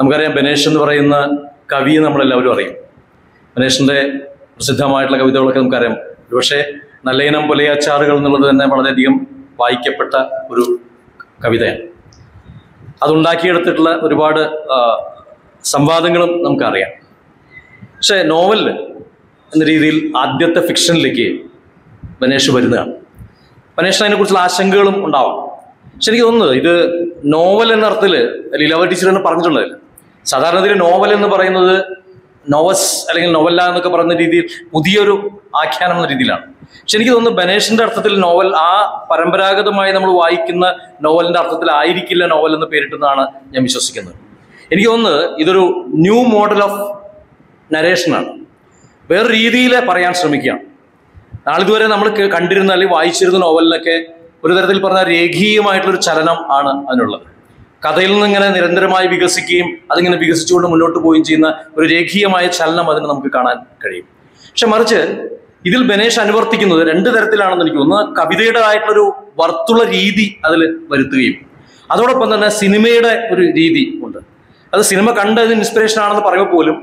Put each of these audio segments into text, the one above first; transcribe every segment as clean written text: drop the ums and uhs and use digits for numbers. നമുക്കറിയാം ബനേഷ് എന്ന് പറയുന്ന കവിയെ നമ്മളെല്ലാവരും അറിയും. ബനേഷിൻ്റെ പ്രസിദ്ധമായിട്ടുള്ള കവിതകളൊക്കെ നമുക്കറിയാം. പക്ഷേ നല്ലയിനം പുലയാച്ചാറുകൾ എന്നുള്ളത് തന്നെ വളരെയധികം വായിക്കപ്പെട്ട ഒരു കവിതയാണ്. അതുണ്ടാക്കിയെടുത്തിട്ടുള്ള ഒരുപാട് സംവാദങ്ങളും നമുക്കറിയാം. പക്ഷേ നോവൽ എന്ന രീതിയിൽ ആദ്യത്തെ ഫിക്ഷനിലേക്ക് ബനേഷ് വരുന്നതാണ്. ബനേഷിന് അതിനെക്കുറിച്ചുള്ള ആശങ്കകളും ഉണ്ടാവാം. പക്ഷെ എനിക്ക് തോന്നുന്നത് ഇത് നോവൽ എന്ന അർത്ഥത്തിൽ ലീലാവതി ടീച്ചർ തന്നെ പറഞ്ഞിട്ടുള്ളതല്ല. സാധാരണത്തിൽ നോവൽ എന്ന് പറയുന്നത് നോവസ് അല്ലെങ്കിൽ നോവല്ല എന്നൊക്കെ പറയുന്ന രീതിയിൽ പുതിയൊരു ആഖ്യാനം എന്ന രീതിയിലാണ്. പക്ഷെ എനിക്ക് തോന്നുന്നു ബനേഷിന്റെ അർത്ഥത്തിൽ നോവൽ ആ പരമ്പരാഗതമായി നമ്മൾ വായിക്കുന്ന നോവലിന്റെ അർത്ഥത്തിൽ ആയിരിക്കില്ല നോവൽ എന്ന് പേരിട്ടെന്നാണ് ഞാൻ വിശ്വസിക്കുന്നത്. എനിക്ക് തോന്നുന്നത് ഇതൊരു ന്യൂ മോഡൽ ഓഫ് നരേഷനാണ്. വേറെ രീതിയിൽ പറയാൻ ശ്രമിക്കുകയാണ്. നാളിതുവരെ നമ്മൾ കണ്ടിരുന്ന അല്ലെങ്കിൽ വായിച്ചിരുന്ന നോവലിനൊക്കെ ഒരു തരത്തിൽ പറഞ്ഞാൽ രേഖീയമായിട്ടുള്ളൊരു ചലനം ആണ് അതിനുള്ളത്. കഥയിൽ നിന്നിങ്ങനെ നിരന്തരമായി വികസിക്കുകയും അതിങ്ങനെ വികസിച്ചുകൊണ്ട് മുന്നോട്ട് പോവുകയും ചെയ്യുന്ന ഒരു രേഖീയമായ ചലനം അതിന് നമുക്ക് കാണാൻ കഴിയും. പക്ഷെ മറിച്ച് ഇതിൽ ബനേഷ് അനുവർത്തിക്കുന്നത് രണ്ട് തരത്തിലാണെന്ന് എനിക്ക് തോന്നുന്നത്. കവിതയുടേതായിട്ടുള്ളൊരു വർത്തുള്ള രീതി അതിൽ വരുത്തുകയും അതോടൊപ്പം തന്നെ സിനിമയുടെ ഒരു രീതി ഉണ്ട്. അത് സിനിമ കണ്ടതിന് ഇൻസ്പിറേഷൻ ആണെന്ന് പറയുമ്പോൾ പോലും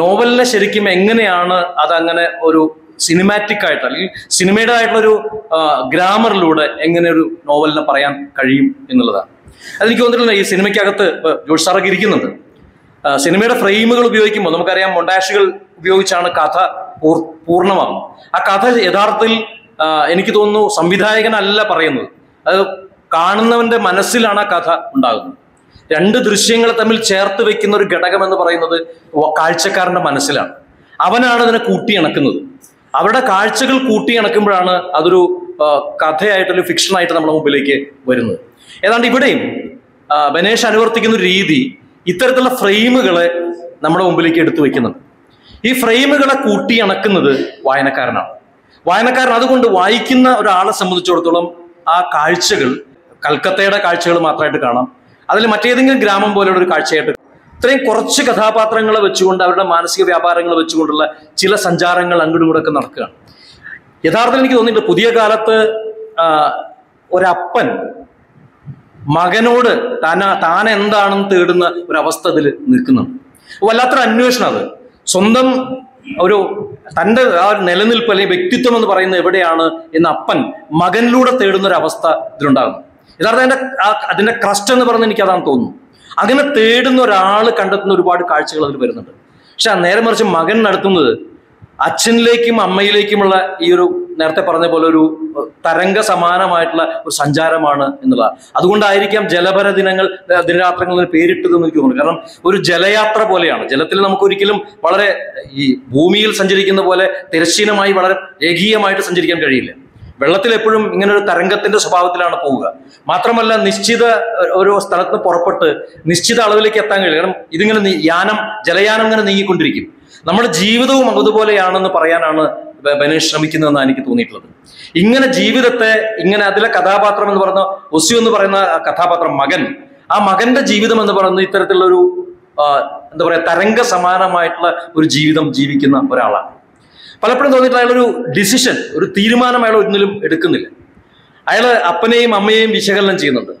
നോവലിനെ ശരിക്കും എങ്ങനെയാണ് അതങ്ങനെ ഒരു സിനിമാറ്റിക് ആയിട്ട് അല്ലെങ്കിൽ സിനിമയുടേതായിട്ടുള്ളൊരു ഗ്രാമറിലൂടെ എങ്ങനെ ഒരു നോവലിനെ പറയാൻ കഴിയും എന്നുള്ളതാണ്. അതെനിക്ക് തോന്നിയിട്ടില്ല. ഈ സിനിമയ്ക്കകത്ത് ജോഷ് സാറൊക്കെ ഇരിക്കുന്നുണ്ട്. സിനിമയുടെ ഫ്രെയിമുകൾ ഉപയോഗിക്കുമ്പോൾ നമുക്കറിയാം മൊണ്ടാഷുകൾ ഉപയോഗിച്ചാണ് കഥ പൂർണ്ണമാകുന്നത്. ആ കഥ യഥാർത്ഥത്തിൽ എനിക്ക് തോന്നുന്നു സംവിധായകനല്ല പറയുന്നത്, അത് കാണുന്നവന്റെ മനസ്സിലാണ് ആ കഥ ഉണ്ടാകുന്നത്. രണ്ട് ദൃശ്യങ്ങളെ തമ്മിൽ ചേർത്ത് വെക്കുന്ന ഒരു ഘടകം എന്ന് പറയുന്നത് കാഴ്ചക്കാരന്റെ മനസ്സിലാണ്. അവനാണ് അതിനെ കൂട്ടിയിണക്കുന്നത്. അവരുടെ കാഴ്ചകൾ കൂട്ടിയിണക്കുമ്പോഴാണ് അതൊരു കഥയായിട്ടൊരു ഫിക്ഷനായിട്ട് നമ്മുടെ മുമ്പിലേക്ക് വരുന്നത്. ഏതാണ്ട് ഇവിടെയും ബനേഷ് അനുവർത്തിക്കുന്ന ഒരു രീതി ഇത്തരത്തിലുള്ള ഫ്രെയിമുകളെ നമ്മുടെ മുമ്പിലേക്ക് എടുത്തു വെക്കുന്നുണ്ട്. ഈ ഫ്രെയിമുകളെ കൂട്ടിയിണക്കുന്നത് വായനക്കാരനാണ്. വായനക്കാരൻ അതുകൊണ്ട് വായിക്കുന്ന ഒരാളെ സംബന്ധിച്ചിടത്തോളം ആ കാഴ്ചകൾ കൽക്കത്തയുടെ കാഴ്ചകൾ മാത്രമായിട്ട് കാണാം, അതിൽ മറ്റേതെങ്കിലും ഗ്രാമം പോലെയുള്ള ഒരു കാഴ്ചയായിട്ട്. ഇത്രയും കുറച്ച് കഥാപാത്രങ്ങളെ വെച്ചുകൊണ്ട് അവരുടെ മാനസിക വ്യാപാരങ്ങൾ വെച്ചുകൊണ്ടുള്ള ചില സഞ്ചാരങ്ങൾ അങ്ങോട്ടും കൂടെയൊക്കെ നടക്കുകയാണ്. യഥാർത്ഥത്തിൽ എനിക്ക് തോന്നിയിട്ടുണ്ട് പുതിയ കാലത്ത് ഒരപ്പൻ മകനോട് താൻ എന്താണെന്ന് തേടുന്ന ഒരവസ്ഥ അതിൽ നിൽക്കുന്നുണ്ട്. വല്ലാത്തൊരു അന്വേഷണം. അത് സ്വന്തം ഒരു തൻ്റെ ആ ഒരു നിലനിൽപ്പ് അല്ലെങ്കിൽ വ്യക്തിത്വം എന്ന് പറയുന്നത് എവിടെയാണ് എന്ന് അപ്പൻ മകനിലൂടെ തേടുന്ന ഒരു അവസ്ഥ ഇതിലുണ്ടാകുന്നു. യഥാർത്ഥം അതിന്റെ ക്രസ്റ്റ് എന്ന് പറഞ്ഞ് എനിക്ക് അതാണെന്ന് തോന്നുന്നു. അങ്ങനെ തേടുന്ന ഒരാൾ കണ്ടെത്തുന്ന ഒരുപാട് കാഴ്ചകൾ അതിൽ വരുന്നുണ്ട്. പക്ഷെ നേരെ മറിച്ച് മകൻ നടത്തുന്നത് അച്ഛനിലേക്കും അമ്മയിലേക്കുമുള്ള ഈ ഒരു നേരത്തെ പറഞ്ഞ പോലെ ഒരു തരംഗ സമാനമായിട്ടുള്ള ഒരു സഞ്ചാരമാണ് എന്നുള്ളതാണ്. അതുകൊണ്ടായിരിക്കാം ജലഭര ദിനരാത്രങ്ങൾ പേരിട്ടതെന്ന് എനിക്ക് തോന്നുന്നു. കാരണം ഒരു ജലയാത്ര പോലെയാണ്. ജലത്തിൽ നമുക്ക് ഒരിക്കലും വളരെ ഈ ഭൂമിയിൽ സഞ്ചരിക്കുന്ന പോലെ തിരശ്ചീനമായി വളരെ ഏകീയമായിട്ട് സഞ്ചരിക്കാൻ കഴിയില്ല. വെള്ളത്തിൽ എപ്പോഴും ഇങ്ങനൊരു തരംഗത്തിന്റെ സ്വഭാവത്തിലാണ് പോവുക. മാത്രമല്ല നിശ്ചിത ഒരു സ്ഥലത്ത് പുറപ്പെട്ട് നിശ്ചിത അളവിലേക്ക് എത്താൻ കഴിയില്ല. കാരണം ഇതിങ്ങനെ ജലയാനം ഇങ്ങനെ നീങ്ങിക്കൊണ്ടിരിക്കും. നമ്മുടെ ജീവിതവും അതുപോലെയാണെന്ന് പറയാനാണ് ബനേഷ് ശ്രമിക്കുന്നതെന്നാണ് എനിക്ക് തോന്നിയിട്ടുള്ളത്. ഇങ്ങനെ ജീവിതത്തെ ഇങ്ങനെ അതിലെ കഥാപാത്രം എന്ന് പറയുന്ന ഒസ്യു എന്ന് പറയുന്ന കഥാപാത്രം മകൻ, ആ മകന്റെ ജീവിതം എന്ന് പറയുന്നത് ഇത്തരത്തിലുള്ളൊരു എന്താ പറയുക തരംഗ സമാനമായിട്ടുള്ള ഒരു ജീവിതം ജീവിക്കുന്ന ഒരാളാണ്. പലപ്പോഴും തോന്നിയിട്ട് അയാളൊരു ഡിസിഷൻ ഒരു തീരുമാനം അയാൾ ഒന്നിലും എടുക്കുന്നില്ല. അയാൾ അപ്പനെയും അമ്മയെയും വിശകലനം ചെയ്യുന്നുണ്ട്.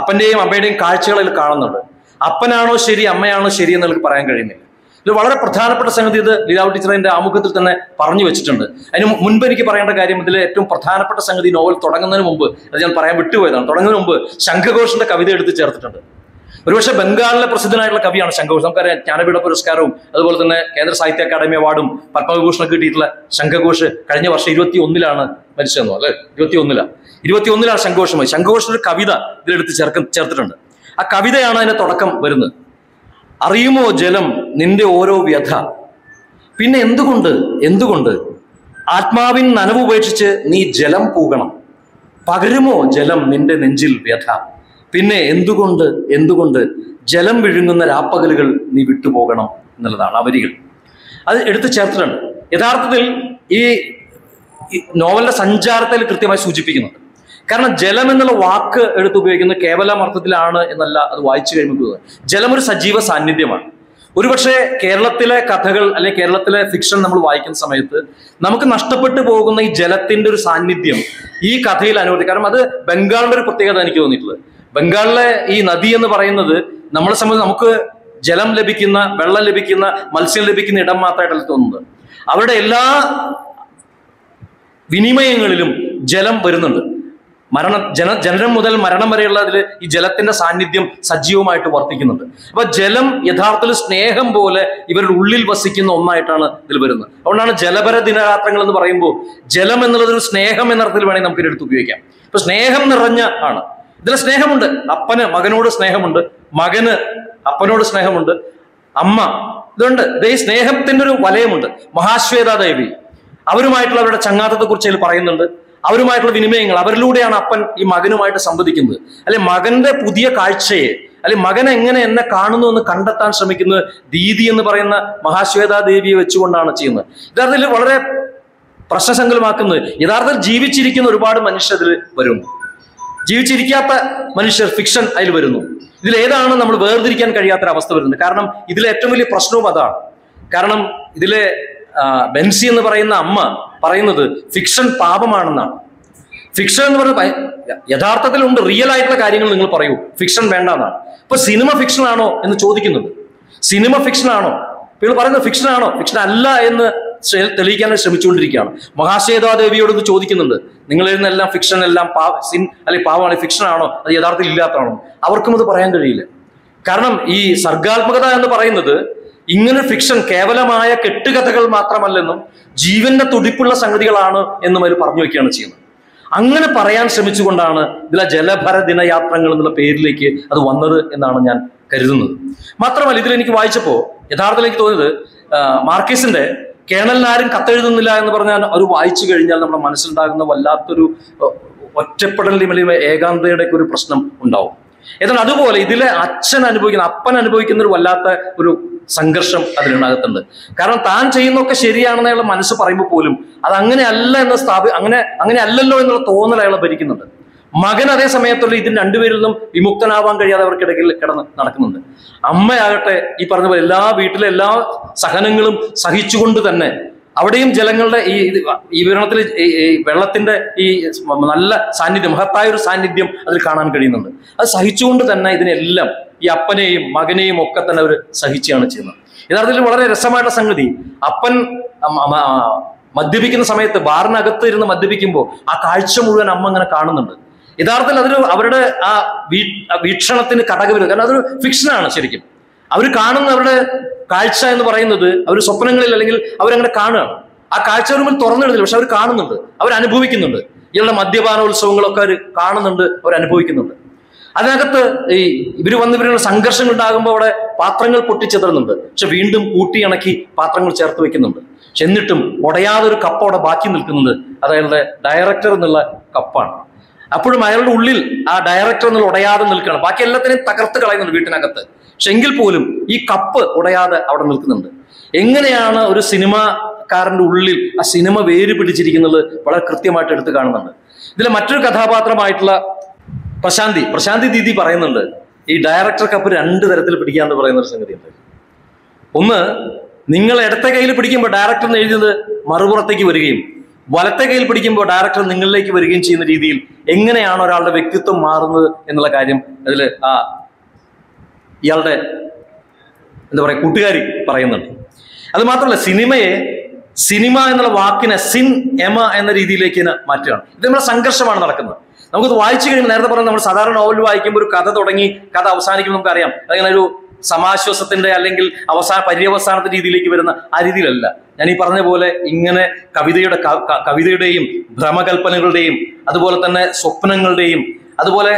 അപ്പൻ്റെയും അമ്മയുടെയും കാഴ്ചകളിൽ കാണുന്നുണ്ട്. അപ്പനാണോ ശരി അമ്മയാണോ ശരി എന്നുള്ളത് പറയാൻ കഴിയുന്നില്ല. ഇത് വളരെ പ്രധാനപ്പെട്ട സംഗതി ഇത് ലീലാവതി ടീച്ചർ എൻ്റെ ആമുഖത്തിൽ തന്നെ പറഞ്ഞു വെച്ചിട്ടുണ്ട്. അതിന് മുൻപ് എനിക്ക് പറയേണ്ട കാര്യം ഇതിലെ ഏറ്റവും പ്രധാനപ്പെട്ട സംഗതി നോവൽ തുടങ്ങുന്നതിന് മുമ്പ് അത് ഞാൻ പറയാൻ വിട്ടുപോയതാണ്. തുടങ്ങുന്നതിന് മുമ്പ് ശങ്കഘോഷിന്റെ കവിത എടുത്ത് ചേർത്തിട്ടുണ്ട്. ഒരുപക്ഷെ ബംഗാളിലെ പ്രസിദ്ധനായിട്ടുള്ള കവിയാണ് ശങ്കഘോഷ്. നമുക്കറിയാം ജ്ഞാനപീഠ പുരസ്കാരവും അതുപോലെ തന്നെ കേന്ദ്ര സാഹിത്യ അക്കാദമി അവാർഡും പത്മവിഭൂഷണൊക്കെ കിട്ടിയിട്ടുള്ള ശങ്കഘോഷ് കഴിഞ്ഞ വർഷം 21 മരിച്ചതെന്നോ അല്ലെ 21 ശങ്കഘോഷമായി. ശങ്കഘോഷിന്റെ കവിത ഇതിലെടുത്ത് ചേർത്തിട്ടുണ്ട്. ആ കവിതയാണ് അതിന്റെ തുടക്കം വരുന്നത്. അറിയുമോ ജലം നിന്റെ ഓരോ വ്യഥ, പിന്നെ എന്തുകൊണ്ട് ആത്മാവിൻ നനവുപേക്ഷിച്ച് നീ ജലം പൂകണം, പകരുമോ ജലം നിന്റെ നെഞ്ചിൽ വ്യഥ, പിന്നെ എന്തുകൊണ്ട് ജലം വിഴുങ്ങുന്ന രാപ്പകലുകൾ നീ വിട്ടുപോകണം എന്നുള്ളതാണ് ആ വരികൾ. അത് എടുത്ത് ചേർത്തിട്ടുണ്ട്. യഥാർത്ഥത്തിൽ ഈ നോവലിന്റെ സഞ്ചാരത്തിൽ കൃത്യമായി സൂചിപ്പിക്കുന്നുണ്ട്. കാരണം ജലം എന്നുള്ള വാക്ക് എടുത്ത് ഉപയോഗിക്കുന്നത് കേവലം അർത്ഥത്തിലാണ് എന്നല്ല അത് വായിച്ചു കഴിയുമ്പോൾ. ജലം ഒരു സജീവ സാന്നിധ്യമാണ്. ഒരുപക്ഷെ കേരളത്തിലെ കഥകൾ അല്ലെങ്കിൽ കേരളത്തിലെ ഫിക്ഷൻ നമ്മൾ വായിക്കുന്ന സമയത്ത് നമുക്ക് നഷ്ടപ്പെട്ടു പോകുന്ന ഈ ജലത്തിന്റെ ഒരു സാന്നിധ്യം ഈ കഥയിൽ അനുവദിക്കും. കാരണം അത് ബംഗാളിന്റെ ഒരു പ്രത്യേകത എനിക്ക് തോന്നിയിട്ടുള്ളത്. ബംഗാളിലെ ഈ നദി എന്ന് പറയുന്നത് നമ്മളെ സംബന്ധിച്ച് നമുക്ക് ജലം ലഭിക്കുന്ന, വെള്ളം ലഭിക്കുന്ന, മത്സ്യം ലഭിക്കുന്ന ഇടം മാത്രമായിട്ടല്ല തോന്നുന്നത്. അവരുടെ എല്ലാ വിനിമയങ്ങളിലും ജലം വരുന്നുണ്ട്. ജനനം മുതൽ മരണം വരെയുള്ള അതിൽ ഈ ജലത്തിന്റെ സാന്നിധ്യം സജീവമായിട്ട് വർത്തിക്കുന്നുണ്ട്. അപ്പൊ ജലം യഥാർത്ഥത്തിൽ സ്നേഹം പോലെ ഇവരുടെ ഉള്ളിൽ വസിക്കുന്ന ഒന്നായിട്ടാണ് ഇതിൽ വരുന്നത്. അതുകൊണ്ടാണ് ജലപര ദിനരാത്രങ്ങൾ എന്ന് പറയുമ്പോൾ ജലം എന്നുള്ളത് ഒരു സ്നേഹം എന്ന അർത്ഥത്തിൽ വേണമെങ്കിൽ നമുക്ക് ഇതിനടുത്ത് ഉപയോഗിക്കാം. അപ്പൊ സ്നേഹം നിറഞ്ഞ ആണ്. ഇതിൽ സ്നേഹമുണ്ട്. അപ്പന് മകനോട് സ്നേഹമുണ്ട്, മകന് അപ്പനോട് സ്നേഹമുണ്ട്, അമ്മ ഇതുണ്ട്. ഇത് ഈ സ്നേഹത്തിന്റെ ഒരു വലയമുണ്ട്. മഹാശ്വേതാദേവി അവരുമായിട്ടുള്ള അവരുടെ ചങ്ങാത്തത്തെ കുറിച്ച് അതിൽ പറയുന്നുണ്ട്. അവരുമായിട്ടുള്ള വിനിമയങ്ങൾ, അവരിലൂടെയാണ് അപ്പൻ ഈ മകനുമായിട്ട് സംവദിക്കുന്നത്. അല്ലെ, മകന്റെ പുതിയ കാഴ്ചയെ, അല്ലെ മകൻ എങ്ങനെ എന്നെ കാണുന്നു എന്ന് കണ്ടെത്താൻ ശ്രമിക്കുന്നത് ദീദി എന്ന് പറയുന്ന മഹാശ്വേതാദേവിയെ വെച്ചുകൊണ്ടാണ് ചെയ്യുന്നത്. യഥാർത്ഥത്തിൽ വളരെ പ്രശ്നസങ്കലമാക്കുന്നത് യഥാർത്ഥത്തിൽ ജീവിച്ചിരിക്കുന്ന ഒരുപാട് മനുഷ്യർ അതിൽ വരുന്നു, ജീവിച്ചിരിക്കാത്ത മനുഷ്യർ ഫിക്ഷൻ അതിൽ വരുന്നു. ഇതിലേതാണ് നമ്മൾ വേർതിരിക്കാൻ കഴിയാത്തൊരവസ്ഥ വരുന്നത്. കാരണം ഇതിലെ ഏറ്റവും വലിയ പ്രശ്നവും അതാണ്. കാരണം ഇതിലെ ബെൻസി എന്ന് പറയുന്ന അമ്മ പറയുന്നത് ഫിക്ഷൻ പാപമാണെന്നാണ്. ഫിക്ഷൻ എന്ന് പറയുന്നത് യഥാർത്ഥത്തിലുണ്ട്, റിയൽ ആയിട്ടുള്ള കാര്യങ്ങൾ നിങ്ങൾ പറയൂ, ഫിക്ഷൻ വേണ്ട എന്നാണ്. ഇപ്പൊ സിനിമ ഫിക്ഷൻ ആണോ എന്ന് ചോദിക്കുന്നുണ്ട്. സിനിമ ഫിക്ഷൻ ആണോ നിങ്ങൾ പറയുന്നത്? ഫിക്ഷൻ ആണോ? ഫിക്ഷൻ അല്ല എന്ന് തെളിയിക്കാൻ ശ്രമിച്ചുകൊണ്ടിരിക്കുകയാണ്. മഹാശ്വേതാദേവിയോട് ഇത് ചോദിക്കുന്നുണ്ട്, നിങ്ങൾ എഴുതുന്നെല്ലാം ഫിക്ഷൻ, എല്ലാം പാവമാണ്, ഫിക്ഷൻ ആണോ അത് യഥാർത്ഥത്തിൽ ഇല്ലാത്തതാണോ? അവർക്കും അത് പറയാൻ കഴിയില്ല. കാരണം ഈ സർഗാത്മകത എന്ന് പറയുന്നത് ഇങ്ങനെ ഫിക്ഷൻ കേവലമായ കെട്ടുകഥകൾ മാത്രമല്ലെന്നും ജീവന്റെ തുടിപ്പുള്ള സംഗതികളാണ് എന്നും അവർ പറഞ്ഞു വയ്ക്കുകയാണ് ചെയ്യുന്നത്. അങ്ങനെ പറയാൻ ശ്രമിച്ചുകൊണ്ടാണ് ഇതിലെ ജലഭര ദിനയാത്രകൾ എന്നുള്ള പേരിലേക്ക് അത് വന്നത് എന്നാണ് ഞാൻ കരുതുന്നത്. മാത്രമല്ല, ഇതിലെനിക്ക് വായിച്ചപ്പോൾ യഥാർത്ഥത്തിൽ എനിക്ക് തോന്നിയത് മാർക്കേസിന്റെ കേണലിനാരും കത്തെഴുതുന്നില്ല എന്ന് പറഞ്ഞാൽ അവർ വായിച്ചു കഴിഞ്ഞാൽ നമ്മുടെ മനസ്സിലുണ്ടാകുന്ന വല്ലാത്തൊരു ഒറ്റപ്പെടലിലും ഏകാന്തയുടെ ഒക്കെ ഒരു പ്രശ്നം ഉണ്ടാവും. എന്നാൽ അതുപോലെ ഇതിലെ അപ്പൻ അനുഭവിക്കുന്ന ഒരു വല്ലാത്ത ഒരു സംഘർഷം അതിനകത്തുണ്ട്. കാരണം താൻ ചെയ്യുന്നതൊക്കെ ശരിയാണെന്ന് അയാൾ മനസ്സ് പറയുമ്പോൾ പോലും അത് അങ്ങനെയല്ല എന്ന് അങ്ങനെയല്ലല്ലോ എന്നുള്ള തോന്നൽ അയാളെ ഭരിക്കുന്നുണ്ട്. മകൻ അതേ സമയത്തുള്ള ഇതിന് രണ്ടുപേരിൽ നിന്നും വിമുക്തനാവാൻ കഴിയാതെ അവർക്കിടയിൽ കിടന്ന് നടക്കുന്നുണ്ട്. അമ്മയാകട്ടെ ഈ പറഞ്ഞ പോലെ എല്ലാ വീട്ടിലെ എല്ലാ സഹനങ്ങളും സഹിച്ചുകൊണ്ട് തന്നെ അവിടെയും ജലങ്ങളുടെ ഈ വിവരണത്തിൽ ഈ വെള്ളത്തിന്റെ ഈ നല്ല സാന്നിധ്യം, മഹത്തായ ഒരു സാന്നിധ്യം അതിൽ കാണാൻ കഴിയുന്നുണ്ട്. അത് സഹിച്ചുകൊണ്ട് തന്നെ ഇതിനെല്ലാം ഈ അപ്പനെയും മകനെയും ഒക്കെ തന്നെ അവർ സഹിച്ചാണ് ചെയ്യുന്നത്. യഥാർത്ഥത്തിൽ വളരെ രസമായിട്ടുള്ള സംഗതി, അപ്പൻ മദ്യപിക്കുന്ന സമയത്ത് ബാറിനകത്ത് ഇരുന്ന് മദ്യപിക്കുമ്പോൾ ആ കാഴ്ച മുഴുവൻ അമ്മ അങ്ങനെ കാണുന്നുണ്ട്. യഥാർത്ഥത്തിൽ അതൊരു അവരുടെ ആ വീക്ഷണത്തിന് കടകവരുന്നത്. കാരണം അതൊരു ഫിക്ഷനാണ് ശരിക്കും. അവർ കാണുന്ന അവരുടെ കാഴ്ച എന്ന് പറയുന്നത് അവർ സ്വപ്നങ്ങളിൽ അല്ലെങ്കിൽ അവരങ്ങനെ കാണുകയാണ്. ആ കാഴ്ച വരുമ്പോൾ തുറന്നിടുന്നില്ല, പക്ഷെ അവർ കാണുന്നുണ്ട്, അവരനുഭവിക്കുന്നുണ്ട്. ഇവരുടെ മദ്യപാനോത്സവങ്ങളൊക്കെ അവർ കാണുന്നുണ്ട്, അവരനുഭവിക്കുന്നുണ്ട്. അതിനകത്ത് ഈ ഇവർ വന്നിവരുടെ സംഘർഷങ്ങൾ ഉണ്ടാകുമ്പോൾ അവിടെ പാത്രങ്ങൾ പൊട്ടിച്ചെതറുന്നുണ്ട്, പക്ഷെ വീണ്ടും കൂട്ടിയിണക്കി പാത്രങ്ങൾ ചേർത്ത് വെക്കുന്നുണ്ട്. പക്ഷെ എന്നിട്ടും ഉടയാതൊരു കപ്പ് അവിടെ ബാക്കി നിൽക്കുന്നത് അത് അയാളുടെ ഡയറക്ടർ എന്നുള്ള കപ്പാണ്. അപ്പോഴും അയാളുടെ ഉള്ളിൽ ആ ഡയറക്ടർ എന്നുള്ള ഉടയാതെ നിൽക്കുകയാണ്. ബാക്കി എല്ലാത്തിനെയും തകർത്ത് കളയുന്നുണ്ട് വീട്ടിനകത്ത്, പക്ഷെ എങ്കിൽ പോലും ഈ കപ്പ് ഉടയാതെ അവിടെ നിൽക്കുന്നുണ്ട്. എങ്ങനെയാണ് ഒരു സിനിമാക്കാരൻ്റെ ഉള്ളിൽ ആ സിനിമ വേര് പിടിച്ചിരിക്കുന്നത് വളരെ കൃത്യമായിട്ട് എടുത്ത് കാണുന്നുണ്ട്. ഇതിലെ മറ്റൊരു കഥാപാത്രമായിട്ടുള്ള പ്രശാന്തി ദീദി പറയുന്നുണ്ട്, ഈ ഡയറക്ടർ കപ്പ് രണ്ട് തരത്തിൽ പിടിക്കാന്ന് പറയുന്ന ഒരു സംഗതിയുണ്ട്. ഒന്ന്, നിങ്ങൾ ഇടത്തെ കയ്യിൽ പിടിക്കുമ്പോൾ ഡയറക്ടർ എന്ന് എഴുതിയത് മറുപുറത്തേക്ക് വരികയും വലത്തെ കയ്യിൽ പിടിക്കുമ്പോൾ ഡയറക്ടർ നിങ്ങളിലേക്ക് വരികയും ചെയ്യുന്ന രീതിയിൽ എങ്ങനെയാണ് ഒരാളുടെ വ്യക്തിത്വം മാറുന്നത് എന്നുള്ള കാര്യം അതിൽ ഇയാളുടെ കൂട്ടുകാരി പറയുന്നുണ്ട്. അത് മാത്രമല്ല, സിനിമ എന്നുള്ള വാക്കിനെ എമ എന്ന രീതിയിലേക്ക് മാറ്റുകയാണ്. ഇത് നമ്മുടെ സംഘർഷമാണ് നടക്കുന്നത്. നമുക്കത് വായിച്ചു കഴിയുമ്പോൾ നേരത്തെ പറഞ്ഞാൽ നമ്മൾ സാധാരണ നോവൽ വായിക്കുമ്പോൾ ഒരു കഥ തുടങ്ങി കഥ അവസാനിക്കുമ്പോൾ നമുക്കറിയാം അങ്ങനെ ഒരു സമാശ്വാസത്തിന്റെ അല്ലെങ്കിൽ പര്യവസാനത്തിന്റെ രീതിയിലേക്ക് വരുന്ന ആ രീതിയിലല്ല. ഞാൻ ഈ പറഞ്ഞ പോലെ ഇങ്ങനെ കവിതയുടെയും ഭ്രമകൽപ്പനകളുടെയും അതുപോലെ തന്നെ സ്വപ്നങ്ങളുടെയും അതുപോലെ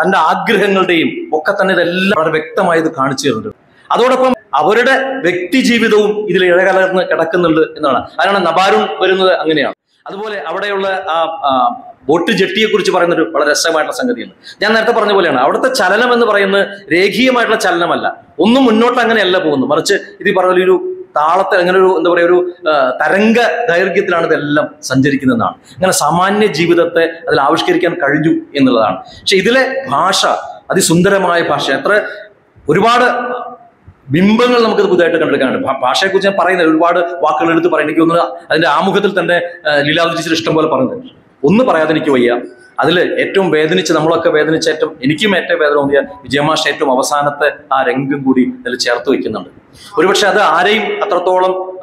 തൻ്റെ ആഗ്രഹങ്ങളുടെയും ഒക്കെ തന്നെ ഇതെല്ലാം വളരെ വ്യക്തമായി ഇത് കാണിച്ചു തരുന്നുണ്ട്. അതോടൊപ്പം അവരുടെ വ്യക്തി ജീവിതവും ഇതിൽ ഇഴകലർന്ന് കിടക്കുന്നുണ്ട് എന്നാണ്. അതിനാണ് നബാരുൺ വരുന്നത് അങ്ങനെയാണ്. അതുപോലെ അവിടെയുള്ള ആ ബോട്ട് ജെട്ടിയെ കുറിച്ച് പറയുന്നൊരു വളരെ രസമായിട്ടുള്ള സംഗതിയാണ്. ഞാൻ നേരത്തെ പറഞ്ഞ പോലെയാണ് അവിടുത്തെ ചലനം എന്ന് പറയുന്നത് രേഖീയമായിട്ടുള്ള ചലനമല്ല, ഒന്നും മുന്നോട്ട് അങ്ങനെയല്ല പോകുന്നു. മറിച്ച് ഇത് പറഞ്ഞ ഒരു താളത്തിൽ അങ്ങനെ ഒരു ഒരു തരംഗ ദൈർഘ്യത്തിലാണ് ഇതെല്ലാം സഞ്ചരിക്കുന്നതെന്നാണ്. അങ്ങനെ സാമാന്യ ജീവിതത്തെ അതിൽ ആവിഷ്കരിക്കാൻ കഴിഞ്ഞു എന്നുള്ളതാണ്. പക്ഷെ ഇതിലെ ഭാഷ അതിസുന്ദരമായ ഭാഷ, എത്ര ഒരുപാട് ബിംബങ്ങൾ നമുക്കത് പുതുതായിട്ട് കണ്ടെടുക്കാനുണ്ട്. ഭാഷയെക്കുറിച്ച് ഞാൻ പറയുന്നത് ഒരുപാട് വാക്കുകൾ എടുത്ത് പറയുന്നത്, എനിക്ക് തോന്നുന്നു അതിൻ്റെ ആമുഖത്തിൽ തന്നെ ലീലാവതി ടീച്ചർ ഇഷ്ടം പോലെ പറയുന്നത്. ഒന്ന് പറയാതെ എനിക്ക് വയ്യ, Adil, etum Vedinich, the Mulaka Vedinich, Inikimata, Vedonia, Jema Shetum, Avasanata, Arengudi, the Cherto Ikinam. Urivachada, Arim, Atratolam,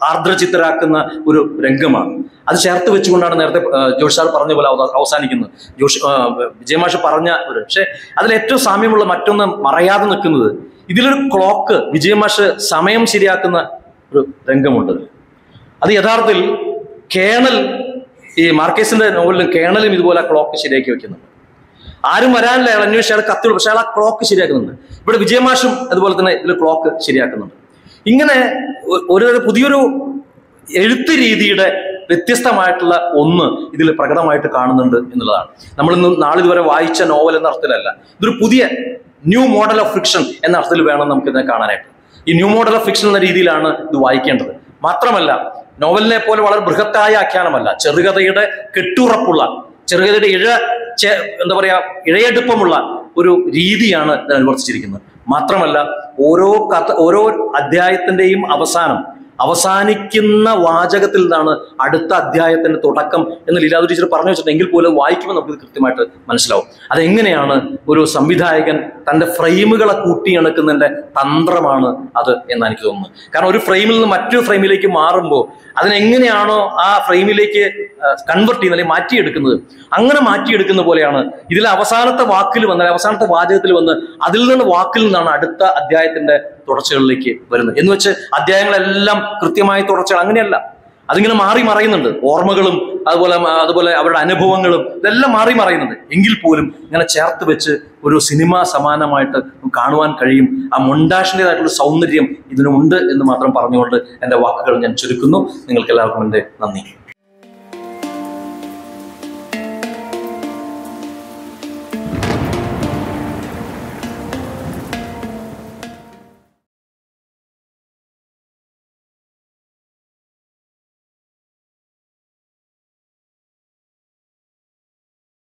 Ardra Chitrakana, Uru Rengama. As Cherto, which would not Josha Parneva, Ausanikin, Jema Parana, Adil, Samimula Matuna, Marayadan Kunu. Idil clock, Vijaymasha, Samayam Siriakana, Rengamuddal. At the Adardil, Colonel. Marcus and the novel and Colonel Mibola clock is Shidakin. Ari Maran Avenue Shell Kathur Shala clock is Shidakan. But Vijay Mashum and the clock Shidakan. Ingana Ura Puduru Eltiri, the Tista Matla, Unna, Idil Pragamite Karnan in the land. Namal were a Vaicha novel and Artella. Drupudia, new model of fiction and Arthelvanam Kananet. In new model of fiction, the Idilana, the Waikand. Matramella. Novel Nepal, Burkataya, Canamala, Cheriga theatre, Keturapula, Cheriga theatre, the Rea de Pomula, Uru Ridiana, the Lord's Matramala, Oro Kat Oro Adiatandeim Avasanam, Avasani Kinna, Vajagatildana, Adata, Diat and Totakam, and the Lila partners of Engilpula, Waikiman of the Kritimator, Manslow. At the Enginiana, Uru Sambidhagan, and the Framigala Kuti and the Tandramana, other Enanikum. Can only frame the Matu Framileke Marambo. At the Enginiano, ah, Framileke converting the Mati Edukan. Angana Mati Edukan the Poliana. Idil Avasanta Wakil and the Avasanta Vajatil and the Adilan Wakil and Adata, Adiat and the Torture Lake, in which Adian. Krutimai Torch Anganella. I think in a Mari Marinand, Ormagalum, Anabuangalum, the La Mari Marinand, Ingilpulum, and a chart which Uru cinema, Samana Miter, Kanuan Karim, a Mundashni that will sound the dream in the Munda in the Matram Parnolder and the Wakaran and Chirikuno, Ningle Kalamande, Nani.